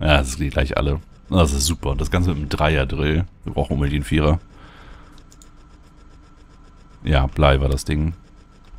Ja, das sind gleich alle. Das ist super. Das Ganze mit einem Dreier-Drill. Wir brauchen unbedingt den Vierer. Ja, Blei war das Ding.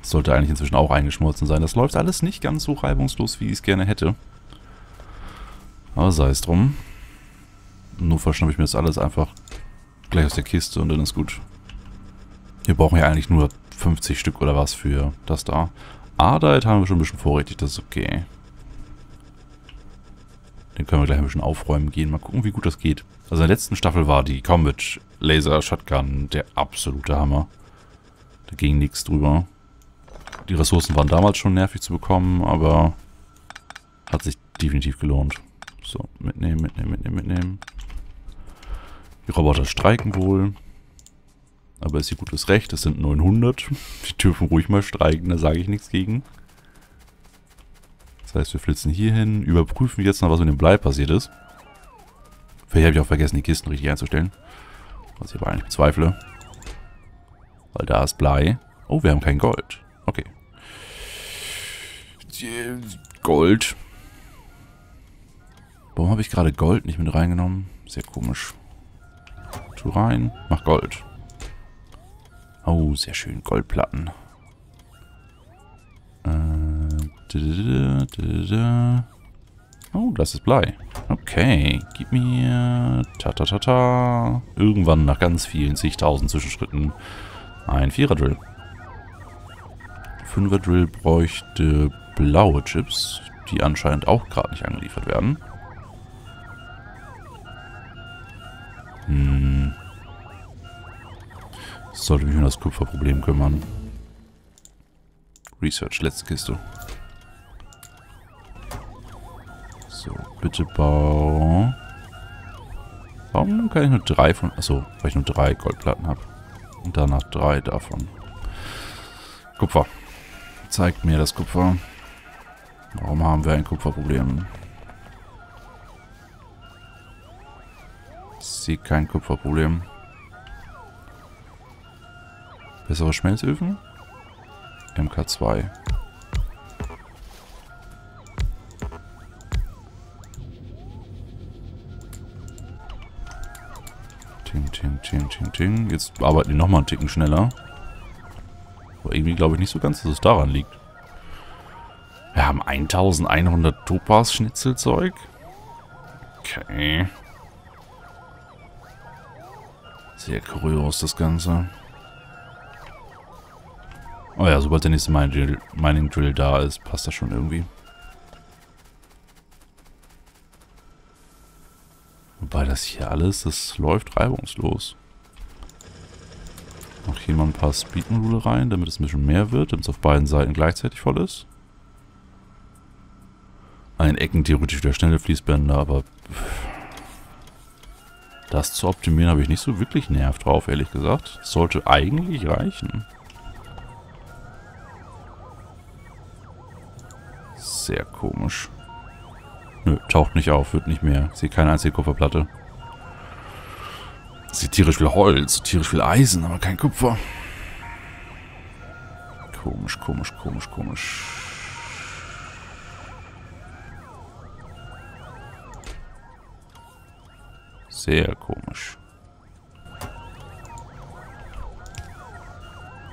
Das sollte eigentlich inzwischen auch eingeschmolzen sein. Das läuft alles nicht ganz so reibungslos, wie ich es gerne hätte. Aber sei es drum. Im Notfall schnappe ich mir das alles einfach gleich aus der Kiste und dann ist gut. Wir brauchen ja eigentlich nur 50 Stück oder was für das da. Ardite haben wir schon ein bisschen vorrätig, das ist okay. Den können wir gleich ein bisschen aufräumen gehen. Mal gucken, wie gut das geht. Also in der letzten Staffel war die Combat Laser Shotgun der absolute Hammer. Da ging nichts drüber. Die Ressourcen waren damals schon nervig zu bekommen, aber hat sich definitiv gelohnt. So, mitnehmen, mitnehmen, mitnehmen, mitnehmen. Die Roboter streiken wohl. Aber ist ihr gutes Recht, es sind 900. Die dürfen ruhig mal streiken, da sage ich nichts gegen. Das heißt, wir flitzen hier hin, überprüfen jetzt noch, was mit dem Blei passiert ist. Vielleicht habe ich auch vergessen, die Kisten richtig einzustellen. Was ich aber eigentlich bezweifle. Weil da ist Blei. Oh, wir haben kein Gold. Okay. Gold. Warum habe ich gerade Gold nicht mit reingenommen? Sehr komisch. Tu rein, mach Gold. Oh, sehr schön. Goldplatten. Oh, das ist Blei. Okay, gib mir... Ta-ta-ta-ta. Irgendwann nach ganz vielen zigtausend Zwischenschritten ein Vierer-Drill. Fünfer-Drill bräuchte blaue Chips, die anscheinend auch gerade nicht angeliefert werden. Hm... Sollte mich um das Kupferproblem kümmern. Research, letzte Kiste. So, bitte bau. Warum kann ich nur 3 von... Achso, weil ich nur 3 Goldplatten habe. Und danach 3 davon. Kupfer. Zeigt mir das Kupfer. Warum haben wir ein Kupferproblem? Ich sehe kein Kupferproblem. Bessere Schmelzöfen? MK2. Ting, ting, ting, ting, ting. Jetzt arbeiten die nochmal einen Ticken schneller. Aber irgendwie glaube ich nicht so ganz, dass es daran liegt. Wir haben 1100 Topaz-Schnitzelzeug. Okay. Sehr kurios das Ganze. Oh ja, sobald der nächste Mining Drill da ist, passt das schon irgendwie. Wobei das hier alles, das läuft reibungslos. Noch hier mal ein paar Speedmodule rein, damit es ein bisschen mehr wird, damit es auf beiden Seiten gleichzeitig voll ist. An den Ecken theoretisch wieder schnelle Fließbänder, aber... Das zu optimieren habe ich nicht so wirklich Nerv drauf, ehrlich gesagt. Das sollte eigentlich reichen. Sehr komisch. Nö, taucht nicht auf, wird nicht mehr. Ich sehe keine einzige Kupferplatte. Ich sehe tierisch viel Holz, tierisch viel Eisen, aber kein Kupfer. Komisch, komisch, komisch, komisch. Sehr komisch.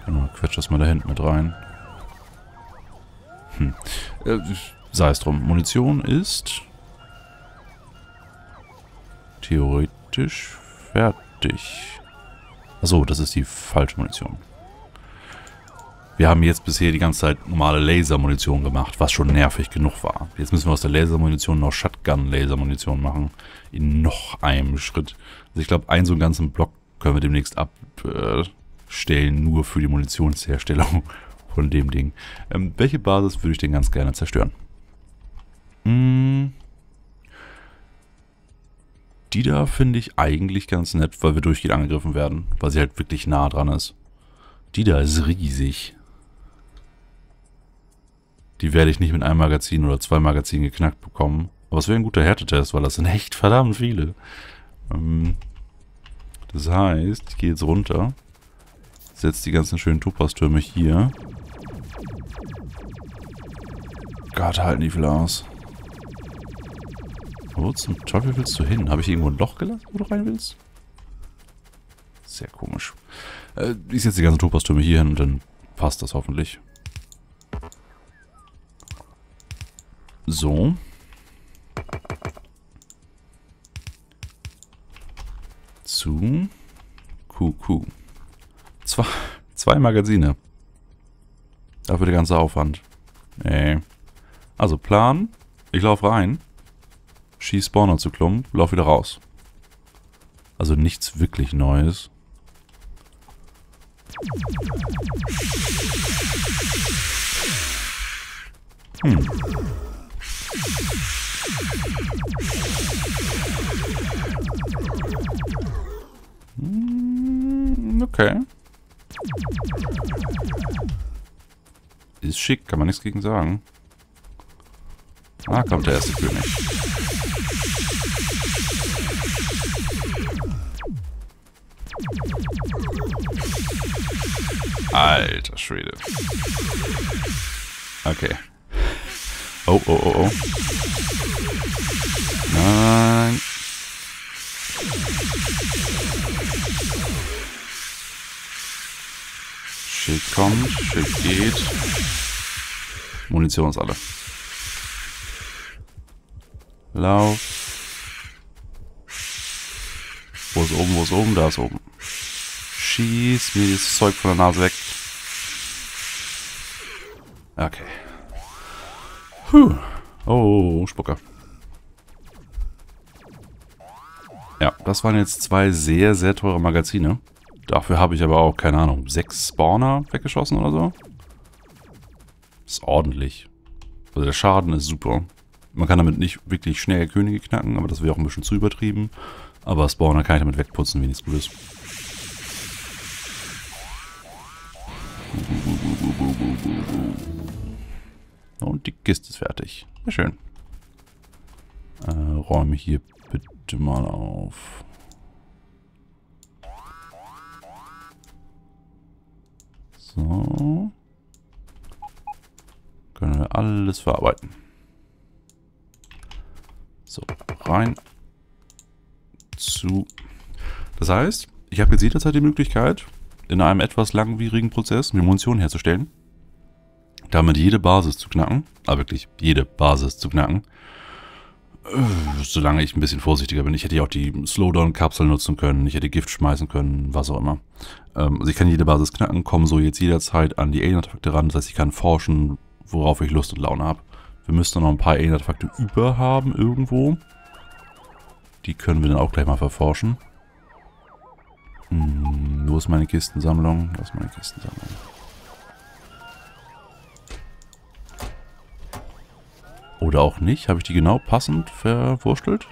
Genau, quetsch das mal da hinten mit rein. Hm. Sei es drum. Munition ist theoretisch fertig. Achso, das ist die falsche Munition. Wir haben jetzt bisher die ganze Zeit normale Lasermunition gemacht, was schon nervig genug war. Jetzt müssen wir aus der Lasermunition noch Shotgun-Lasermunition machen. In noch einem Schritt. Also ich glaube, einen so einen ganzen Block können wir demnächst abstellen, nur für die Munitionsherstellung. Von dem Ding. Welche Basis würde ich denn ganz gerne zerstören? Die da finde ich eigentlich ganz nett, weil wir durchgehend angegriffen werden. Weil sie halt wirklich nah dran ist. Die da ist riesig. Die werde ich nicht mit einem Magazin oder 2 Magazinen geknackt bekommen. Aber es wäre ein guter Härtetest, weil das sind echt verdammt viele. Das heißt, ich gehe jetzt runter. Setze die ganzen schönen Topastürme hier. Gott, halten die viel aus. Wo zum Teufel willst du hin? Habe ich irgendwo ein Loch gelassen, wo du rein willst? Sehr komisch. Ich setze die ganzen Topastürme hier hin und dann passt das hoffentlich. So. Zu. QQ. Zwei Magazine. Dafür der ganze Aufwand. Nee. Also Plan. Ich laufe rein. Schieß Spawner zu Klump. Lauf wieder raus. Also nichts wirklich Neues. Okay. Ist schick, kann man nichts gegen sagen. Ah, kommt der erste König. Alter Schwede. Okay. Oh, oh, oh, oh. Nein. Schild kommt, Schild geht. Munition ist alle. Lauf. Wo ist oben, wo ist oben? Da ist oben. Schieß mir das Zeug von der Nase weg. Okay. Puh. Oh, Spucker. Ja, das waren jetzt zwei sehr, sehr teure Magazine. Dafür habe ich aber auch, keine Ahnung, 6 Spawner weggeschossen oder so. Ist ordentlich. Also der Schaden ist super. Man kann damit nicht wirklich schnell Könige knacken, aber das wäre auch ein bisschen zu übertrieben. Aber Spawner kann ich damit wegputzen, wie nichts Gutes. Und die Kiste ist fertig. Sehr schön. Räume hier bitte mal auf. So. Können wir alles verarbeiten. So, rein. Zu. Das heißt, ich habe jetzt jederzeit die Möglichkeit, in einem etwas langwierigen Prozess eine Munition herzustellen. Damit jede Basis zu knacken. Ah, wirklich, jede Basis zu knacken. Solange ich ein bisschen vorsichtiger bin. Ich hätte ja auch die Slowdown-Kapsel nutzen können. Ich hätte Gift schmeißen können, was auch immer. Also ich kann jede Basis knacken, komme so jetzt jederzeit an die Alien-Artefakte ran. Das heißt, ich kann forschen, worauf ich Lust und Laune habe. Wir müssen noch ein paar Alien-Artefakte über haben irgendwo. Die können wir dann auch gleich mal verforschen. Wo ist meine Kistensammlung? Da ist meine Kistensammlung. Oder auch nicht. Habe ich die genau passend verwurstelt?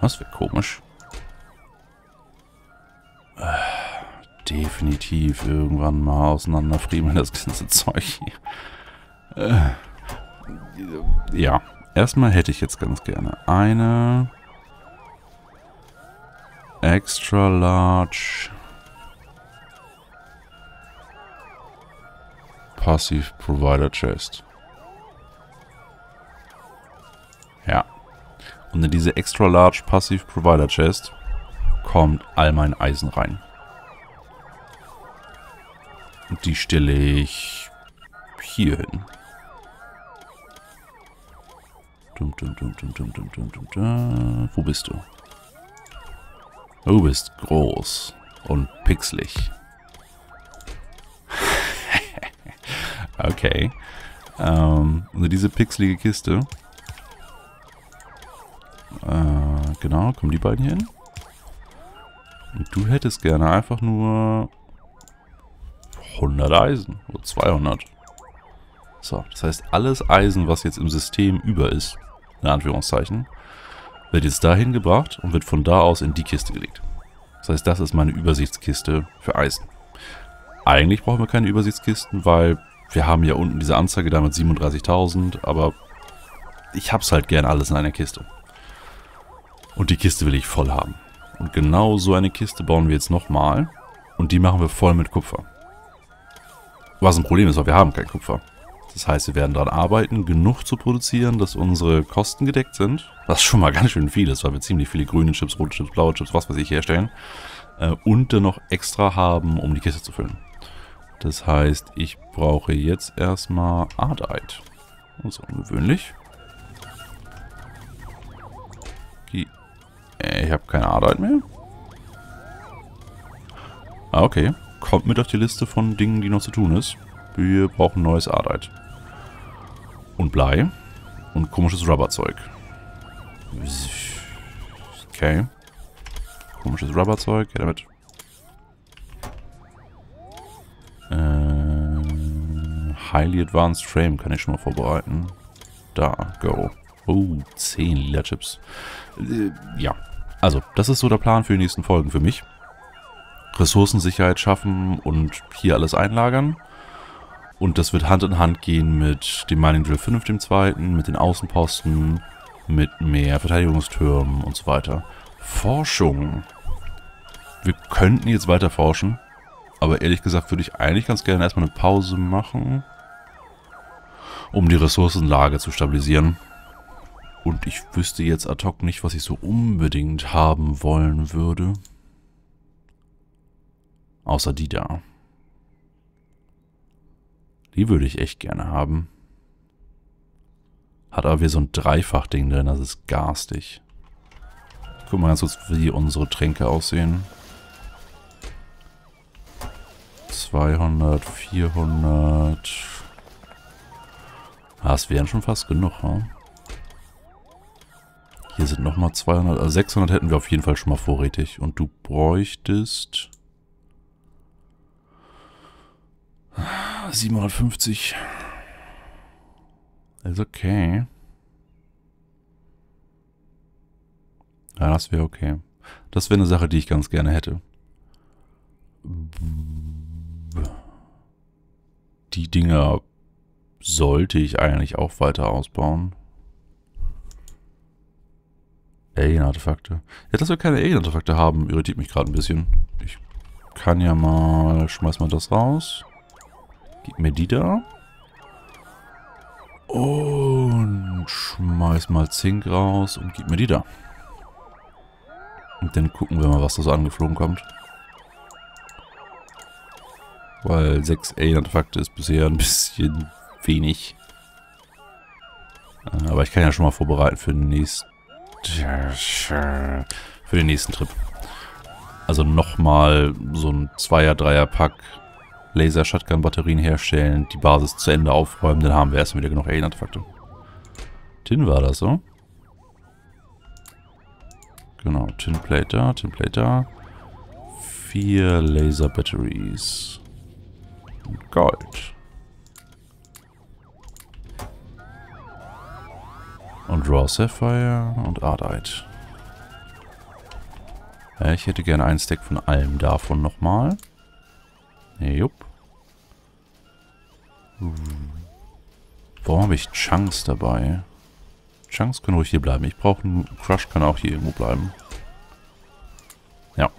Das wäre komisch. Definitiv irgendwann mal auseinanderfriemeln das ganze Zeug hier. Ja. Erstmal hätte ich jetzt ganz gerne eine extra large passive provider chest. Ja. Und in diese extra large passive provider chest kommt all mein Eisen rein. Und die stelle ich hier hin. Dum, dum, dum, dum, dum, dum, dum, dum, dum. Wo bist du? Du bist groß und pixelig. Okay. Also diese pixelige Kiste. Genau, kommen die beiden hier hin. Und du hättest gerne einfach nur 100 Eisen oder 200. So, das heißt, alles Eisen, was jetzt im System über ist, in Anführungszeichen, wird jetzt dahin gebracht und wird von da aus in die Kiste gelegt. Das heißt, das ist meine Übersichtskiste für Eisen. Eigentlich brauchen wir keine Übersichtskisten, weil wir haben ja unten diese Anzeige da mit 37.000, aber ich hab's halt gern alles in einer Kiste. Und die Kiste will ich voll haben. Und genau so eine Kiste bauen wir jetzt nochmal. Und die machen wir voll mit Kupfer. Was ein Problem ist, weil wir haben kein Kupfer. Das heißt, wir werden daran arbeiten, genug zu produzieren, dass unsere Kosten gedeckt sind. Was schon mal ganz schön viel ist, weil wir ziemlich viele grüne Chips, rote Chips, blaue Chips, was weiß ich, herstellen. Und dann noch extra haben, um die Kiste zu füllen. Das heißt, ich brauche jetzt erstmal Ardite. Das ist ungewöhnlich. Ich habe keine Ardite mehr. Ah, okay. Kommt mit auf die Liste von Dingen, die noch zu tun ist. Wir brauchen neues Ardite. Und Blei. Und komisches Rubberzeug. Okay. Komisches Rubberzeug. Ja, damit. Highly Advanced Frame kann ich schon mal vorbereiten. Da, go. Oh, 10 lila Chips. Ja. Also, das ist so der Plan für die nächsten Folgen für mich. Ressourcensicherheit schaffen und hier alles einlagern. Und das wird Hand in Hand gehen mit dem Mining Drill 5, dem zweiten, mit den Außenposten, mit mehr Verteidigungstürmen und so weiter. Forschung. Wir könnten jetzt weiter forschen, aber ehrlich gesagt würde ich eigentlich ganz gerne erstmal eine Pause machen, um die Ressourcenlage zu stabilisieren. Und ich wüsste jetzt ad hoc nicht, was ich so unbedingt haben wollen würde. Außer die da. Die würde ich echt gerne haben. Hat aber wieder so ein Dreifachding drin, das ist garstig. Guck mal ganz kurz, wie unsere Tränke aussehen. 200, 400. Ah, es wären schon fast genug, ne? Hier sind nochmal 200, also 600 hätten wir auf jeden Fall schon mal vorrätig. Und du bräuchtest 750. Ist okay. Ja, das wäre okay. Das wäre eine Sache, die ich ganz gerne hätte. Die Dinger sollte ich eigentlich auch weiter ausbauen. Alien-Artefakte. Ja, dass wir keine Alien-Artefakte haben, irritiert mich gerade ein bisschen. Ich kann ja mal... Schmeiß mal das raus. Gib mir die da. Und schmeiß mal Zink raus und gib mir die da. Und dann gucken wir mal, was da so angeflogen kommt. Weil 6 Alien-Artefakte ist bisher ein bisschen wenig. Aber ich kann ja schon mal vorbereiten für den nächsten... Für den nächsten Trip. Also nochmal so ein 2er-3er-Pack Laser-Shotgun-Batterien herstellen, die Basis zu Ende aufräumen, dann haben wir erstmal wieder genug Alien-Artefakte. Tin war das, so? Genau, Tinplate da, Tinplate da. 4 Laser-Batteries. Und Gold. Und Raw Sapphire und Ardite. Ja, ich hätte gerne einen Stack von allem davon nochmal. Jupp. Warum habe ich Chunks dabei? Chunks können ruhig hier bleiben. Ich brauche einen Crush, kann auch hier irgendwo bleiben. Ja.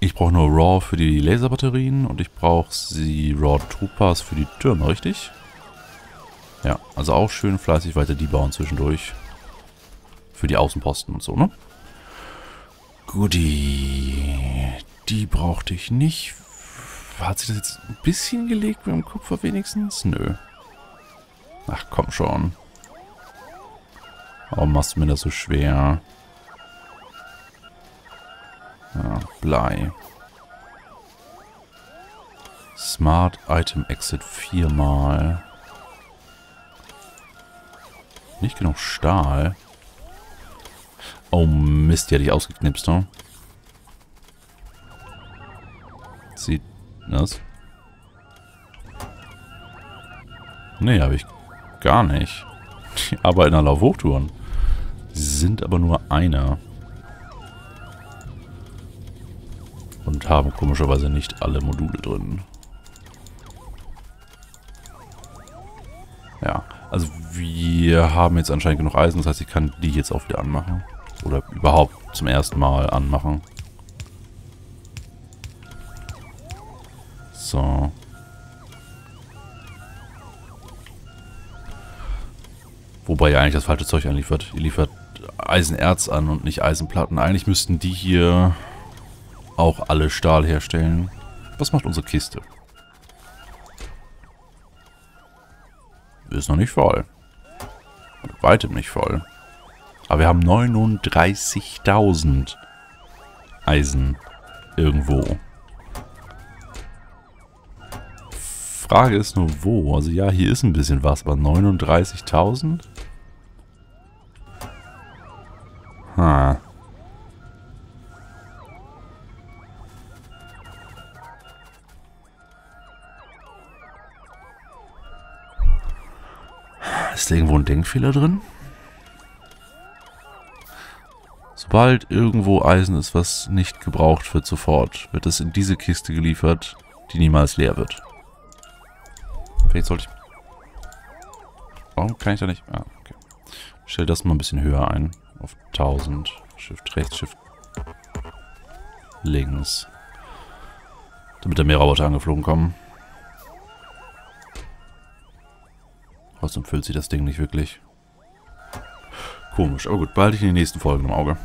Ich brauche nur Raw für die Laserbatterien und ich brauche die Raw Troopers für die Türme, richtig? Ja, also auch schön fleißig weiter die bauen zwischendurch. Für die Außenposten und so, ne? Goodie. Die brauchte ich nicht. Hat sich das jetzt ein bisschen gelegt mit dem Kupfer wenigstens? Nö. Ach, komm schon. Warum machst du mir das so schwer? Ja, Blei. Smart Item Exit 4-mal. Nicht genug Stahl. Oh Mist, die hatte ich ausgeknipst, ne? Sieht das? Nee, habe ich gar nicht. Die arbeiten alle auf Hochtouren. Sind aber nur einer. Und haben komischerweise nicht alle Module drin. Ja. Also wir haben jetzt anscheinend genug Eisen, das heißt, ich kann die jetzt auch wieder anmachen. Oder überhaupt zum ersten Mal anmachen. So. Wobei ja eigentlich das falsche Zeug anliefert. Ihr liefert Eisenerz an und nicht Eisenplatten. Eigentlich müssten die hier auch alle Stahl herstellen. Was macht unsere Kiste? Ist noch nicht voll. Mit weitem nicht voll. Aber wir haben 39.000 Eisen irgendwo. Frage ist nur wo. Also ja, hier ist ein bisschen was, aber 39.000? Ha. Ist da irgendwo ein Denkfehler drin? Sobald irgendwo Eisen ist, was nicht gebraucht wird, sofort wird es in diese Kiste geliefert, die niemals leer wird. Vielleicht sollte ich... Warum kann ich da nicht... Ah, okay. Ich stelle das mal ein bisschen höher ein. Auf 1000. Shift rechts, Shift links. Damit da mehr Roboter angeflogen kommen. Trotzdem füllt sich das Ding nicht wirklich. Komisch, aber gut, behalte ich in den nächsten Folgen im Auge.